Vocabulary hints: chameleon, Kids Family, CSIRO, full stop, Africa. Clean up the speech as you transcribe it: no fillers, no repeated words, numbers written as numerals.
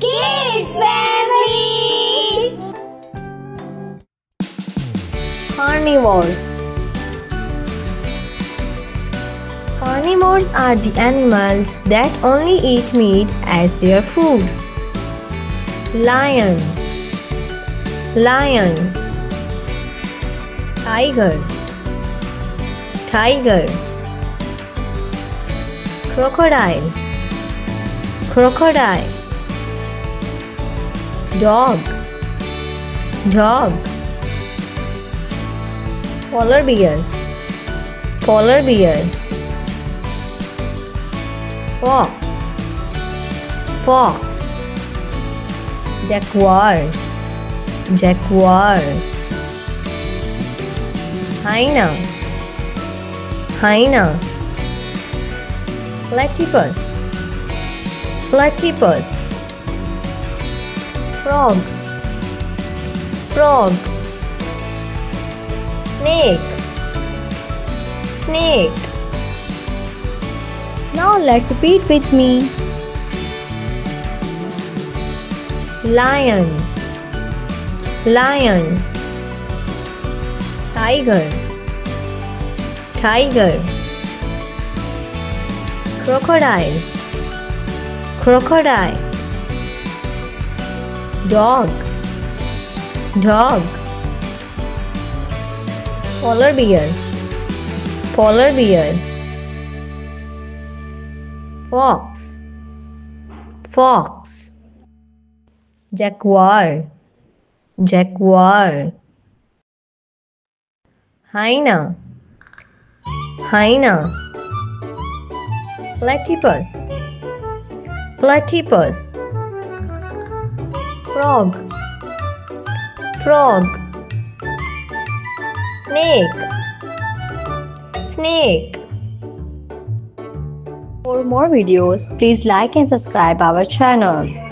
Kids Family. Carnivores. Carnivores are the animals that only eat meat as their food. Lion, lion. Tiger, tiger. Crocodile, crocodile. Dog, dog. Polar bear, polar bear. Fox, fox. Jaguar, jaguar. Hyena, hyena. Platypus, platypus. Frog, frog. Snake, snake. Now let's repeat with me. Lion, lion. Tiger, tiger. Crocodile, crocodile. Dog, dog. Polar bear, polar bear. Fox, fox. Jaguar, jaguar. Hyena, hyena. Platypus, platypus. Frog, frog. Snake, snake. For more videos, please like and subscribe our channel.